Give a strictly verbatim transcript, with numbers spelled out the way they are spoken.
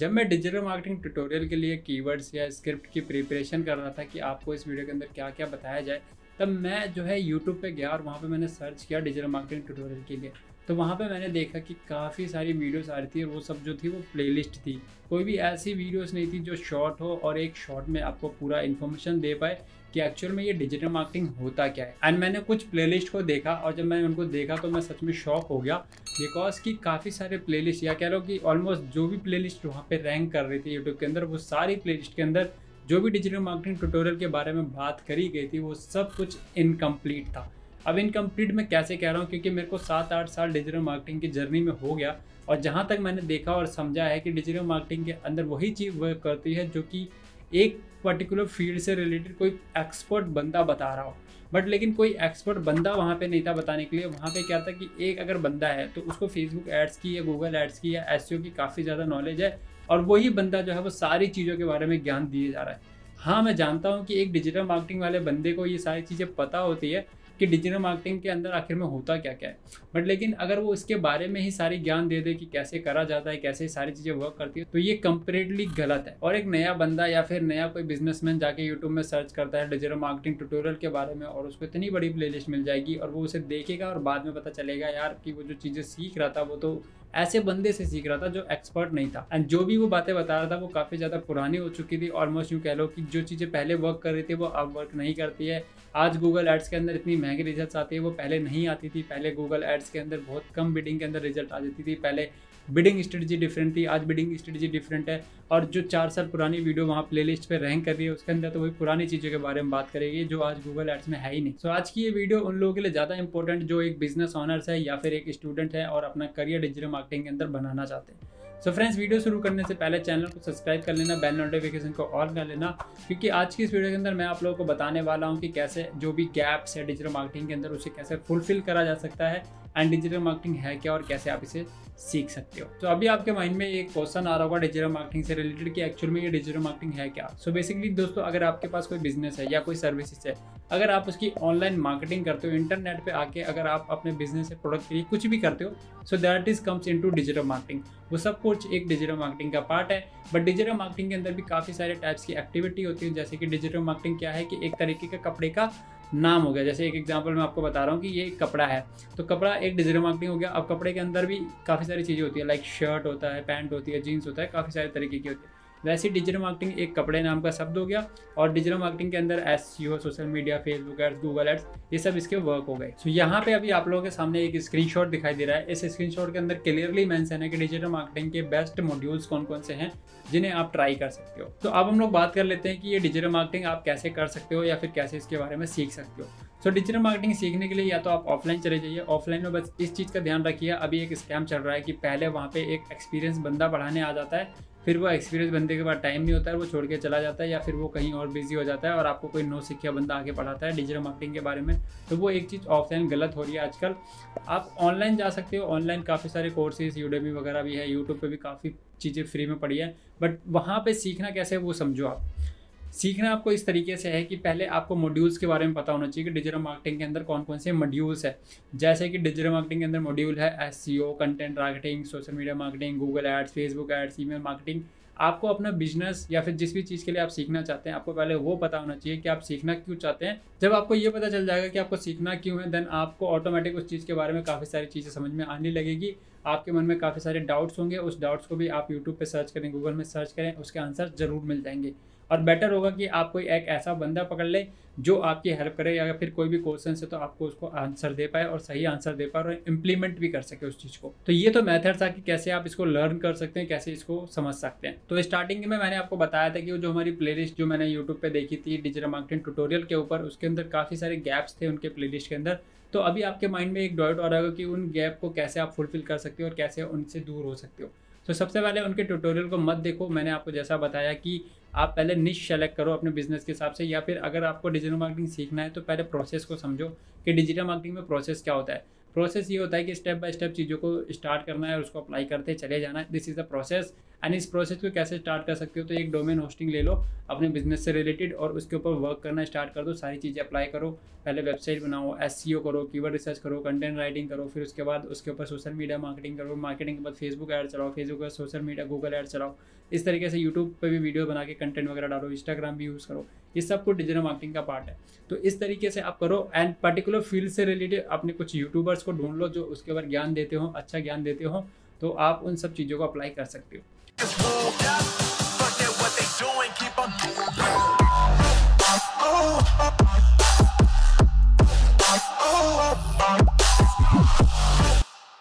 जब मैं digital marketing tutorial के लिए कीवर्ड्स या स्क्रिप्ट की प्रिपरेशन कर रहा था कि आपको इस वीडियो के अंदर क्या क्या बताया जाए, तब मैं जो है यूट्यूब पे गया और वहाँ पे मैंने सर्च किया डिजिटल मार्केटिंग ट्यूटोरियल के लिए। तो वहाँ पे मैंने देखा कि काफ़ी सारी वीडियोस आ रही थी और वो सब जो थी वो प्लेलिस्ट थी, कोई भी ऐसी वीडियोस नहीं थी जो शॉर्ट हो और एक शॉर्ट में आपको पूरा इन्फॉर्मेशन दे पाए कि एक्चुअल में ये डिजिटल मार्केटिंग होता क्या है। एंड मैंने कुछ प्लेलिस्ट को देखा और जब मैंने उनको देखा तो मैं सच में शॉक हो गया, बिकॉज कि काफ़ी सारे प्लेलिस्ट या कह लो कि ऑलमोस्ट जो भी प्लेलिस्ट वहाँ पर रैंक कर रही थी यूट्यूब के अंदर, वो सारी प्लेलिस्ट के अंदर जो भी डिजिटल मार्केटिंग ट्यूटोरियल के बारे में बात करी गई थी वो सब कुछ इनकम्प्लीट था। अब इनकम्प्लीट मैं कैसे कह रहा हूँ, क्योंकि मेरे को सात आठ साल डिजिटल मार्केटिंग की जर्नी में हो गया और जहाँ तक मैंने देखा और समझा है कि डिजिटल मार्केटिंग के अंदर वही चीज़ वर्क करती है जो कि एक पर्टिकुलर फील्ड से रिलेटेड कोई एक्सपर्ट बंदा बता रहा हो। बट लेकिन कोई एक्सपर्ट बंदा वहाँ पे नहीं था बताने के लिए। वहाँ पे क्या था कि एक अगर बंदा है तो उसको फेसबुक एड्स की या गूगल एड्स की या एसईओ की काफ़ी ज़्यादा नॉलेज है और वही बंदा जो है वो सारी चीज़ों के बारे में ज्ञान दिए जा रहा है। हाँ, मैं जानता हूँ कि एक डिजिटल मार्केटिंग वाले बंदे को ये सारी चीज़ें पता होती है कि डिजिटल मार्केटिंग के अंदर आखिर में होता क्या क्या है, बट लेकिन अगर वो इसके बारे में ही सारी ज्ञान दे दे कि कैसे करा जाता है, कैसे सारी चीज़ें वर्क करती है, तो ये कंप्लीटली गलत है। और एक नया बंदा या फिर नया कोई बिजनेसमैन जाके यूट्यूब में सर्च करता है डिजिटल मार्केटिंग ट्यूटोरियल के बारे में और उसको इतनी बड़ी प्लेलिस्ट मिल जाएगी और वो उसे देखेगा और बाद में पता चलेगा यार कि वो जो चीज़ें सीख रहा था वो तो ऐसे बंदे से सीख रहा था जो एक्सपर्ट नहीं था। एंड जो भी वो बातें बता रहा था वो काफ़ी ज़्यादा पुरानी हो चुकी थी। ऑलमोस्ट यूँ कह लो कि जो चीज़ें पहले वर्क कर रही थी वो अब वर्क नहीं करती है। आज गूगल एड्स के अंदर इतनी महंगे रिजल्ट्स आते हैं, वो पहले नहीं आती थी। पहले गूगल एड्स के अंदर बहुत कम बिडिंग के अंदर रिजल्ट आ जाती थी। पहले बिडिंग स्ट्रेटजी डिफरेंट थी, आज बिडिंग स्ट्रेटजी डिफरेंट है। और जो चार साल पुरानी वीडियो वहाँ प्लेलिस्ट पे रैंक कर रही है उसके अंदर तो वही पुरानी चीज़ों के बारे में बात करेगी जो आज गूगल एड्स में है ही नहीं। सो so, आज की ये वीडियो उन लोगों के लिए ज़्यादा इंपॉर्टेंट जो एक बिजनेस ऑनर्स है या फिर एक स्टूडेंट है और अपना करियर डिजिटल मार्केटिंग के अंदर बनाना चाहते हैं। सो so फ्रेंड्स, वीडियो शुरू करने से पहले चैनल को सब्सक्राइब कर लेना, बेल नोटिफिकेशन को ऑन कर लेना, क्योंकि आज की इस वीडियो के अंदर मैं आप लोगों को बताने वाला हूं कि कैसे जो भी गैप्स है डिजिटल मार्केटिंग के अंदर उसे कैसे फुलफिल करा जा सकता है एंड डिजिटल मार्केटिंग है क्या और कैसे आप इसे सीख सकते हो। तो so अभी आपके माइंड में एक क्वेश्चन आ रहा होगा डिजिटल मार्केटिंग से रिलेटेड कि एक्चुअल में ये डिजिटल मार्केटिंग है क्या। सो so बेसिकली दोस्तों, अगर आपके पास कोई बिजनेस है या कोई सर्विसेज है, अगर आप उसकी ऑनलाइन मार्केटिंग करते हो, इंटरनेट पे आके अगर आप अपने बिजनेस या प्रोडक्ट के लिए कुछ भी करते हो, so that is comes into digital marketing. वो सब कुछ एक डिजिटल मार्केटिंग का पार्ट है। बट डिजिटल मार्केटिंग के अंदर भी काफ़ी सारे टाइप्स की एक्टिविटी होती है, जैसे कि डिजिटल मार्केटिंग क्या है कि एक तरीके का कपड़े का नाम हो गया। जैसे एक एग्जांपल मैं आपको बता रहा हूँ कि ये कपड़ा है, तो कपड़ा एक डिजिटल मार्केटिंग हो गया। अब कपड़े के अंदर भी काफ़ी सारी चीज़ें होती है, लाइक शर्ट होता है, पैंट होती है, जीन्स होता है, काफ़ी सारे तरीके की होती है। वैसे डिजिटल मार्केटिंग एक कपड़े नाम का शब्द हो गया और डिजिटल मार्केटिंग के अंदर SEO, social media, Facebook ads, Google ads, ये सब इसके वर्क हो गए। सो so, यहाँ पे अभी आप लोगों के सामने एक स्क्रीनशॉट दिखाई दे रहा है। इस स्क्रीनशॉट के अंदर क्लियरली मेंशन है कि डिजिटल मार्केटिंग के बेस्ट मॉड्यूल्स कौन कौन से हैं जिन्हें आप ट्राई कर सकते हो। तो अब हम लोग बात कर लेते हैं कि ये डिजिटल मार्केटिंग आप कैसे कर सकते हो या फिर कैसे इसके बारे में सीख सकते हो। सो so, डिजिटल मार्केटिंग सीखने के लिए या तो आप ऑफलाइन चले जाइए। ऑफलाइन में बस इस चीज़ का ध्यान रखिए, अभी एक स्कैम चल रहा है कि पहले वहाँ पे एक एक्सपीरियंस बंदा बढ़ाने आ जाता है, फिर वो एक्सपीरियंस बंदे के पास टाइम नहीं होता है, वो छोड़ के चला जाता है या फिर वो कहीं और बिजी हो जाता है और आपको कोई नो सीखा बंदा आके पढ़ाता है डिजिटल मार्केटिंग के बारे में। तो वो एक चीज़ ऑफलाइन गलत हो रही है आजकल। आप ऑनलाइन जा सकते हो, ऑनलाइन काफ़ी सारे कोर्सेज यूडेमी वगैरह भी है, यूट्यूब पे भी काफ़ी चीज़ें फ्री में पड़ी है। बट वहाँ पर सीखना कैसे है वो समझो। आप सीखना आपको इस तरीके से है कि पहले आपको मॉड्यूल्स के बारे में पता होना चाहिए कि डिजिटल मार्केटिंग के अंदर कौन कौन से मॉड्यूल्स है। जैसे कि डिजिटल मार्केटिंग के अंदर मॉड्यूल है SEO, content marketing, social media marketing, Google ads, Facebook ads, email marketing. आपको अपना बिजनेस या फिर जिस भी चीज़ के लिए आप सीखना चाहते हैं, आपको पहले वो पता होना चाहिए कि आप सीखना क्यों चाहते हैं। जब आपको ये पता चल जाएगा कि आपको सीखना क्यों है, देन आपको ऑटोमेटिक उस चीज़ के बारे में काफ़ी सारी चीज़ें समझ में आने लगेगी। आपके मन में काफ़ी सारे डाउट्स होंगे, उस डाउट्स को भी आप यूट्यूब पर सर्च करें, गूगल में सर्च करें, उसके आंसर ज़रूर मिल जाएंगे। और बेटर होगा कि आप कोई एक ऐसा बंदा पकड़ ले जो आपकी हेल्प करे या फिर कोई भी क्वेश्चन है तो आपको उसको आंसर दे पाए और सही आंसर दे पाए और इम्प्लीमेंट भी कर सके उस चीज़ को। तो ये तो मेथड था कि कैसे आप इसको लर्न कर सकते हैं, कैसे इसको समझ सकते हैं। तो स्टार्टिंग में मैंने आपको बताया था कि जो हमारी प्लेलिस्ट जो मैंने यूट्यूब पर देखी थी डिजिटल मार्केटिंग ट्यूटोरियल के ऊपर, उसके अंदर काफ़ी सारे गैप्स थे उनके प्लेलिस्ट के अंदर। तो अभी आपके माइंड में एक डाउट आ रहा होगा कि उन गैप को कैसे आप फुलफिल कर सकते हो और कैसे उनसे दूर हो सकते हो। तो सबसे पहले उनके ट्यूटोरियल को मत देखो। मैंने आपको जैसा बताया कि आप पहले निश सेलेक्ट करो अपने बिजनेस के हिसाब से, या फिर अगर आपको डिजिटल मार्केटिंग सीखना है तो पहले प्रोसेस को समझो कि डिजिटल मार्केटिंग में प्रोसेस क्या होता है। प्रोसेस ये होता है कि स्टेप बाय स्टेप चीज़ों को स्टार्ट करना है और उसको अप्लाई करते चले जाना है। This is the process and इस प्रोसेस को कैसे स्टार्ट कर सकते हो, तो एक डोमेन होस्टिंग ले लो अपने बिजनेस से रिलेटेड और उसके ऊपर वर्क करना स्टार्ट कर दो। सारी चीज़ें अप्लाई करो, पहले वेबसाइट बनाओ, एसईओ करो, कीवर्ड रिसर्च करो, कंटेंट राइटिंग करो, फिर उसके बाद उसके ऊपर सोशल मीडिया मार्केटिंग करो, मार्केटिंग के बाद फेसबुक ऐड चलाओ, फेसबुक पर सोशल मीडिया गूगल ऐड चलाओ। इस तरीके से यूट्यूब पर भी वीडियो बना के कंटेंट वगैरह डालो, इंस्टाग्राम भी यूज़ करो, ये सब कुछ डिजिटल मार्केटिंग का पार्ट है। तो इस तरीके से आप करो एंड पर्टिकुलर फील्ड से रिलेटेड अपने कुछ यूट्यूबर्स को ढूंढ लो जो उसके ऊपर ज्ञान देते हो, अच्छा ज्ञान देते हो, तो आप उन सब चीज़ों को अप्लाई कर सकते हो।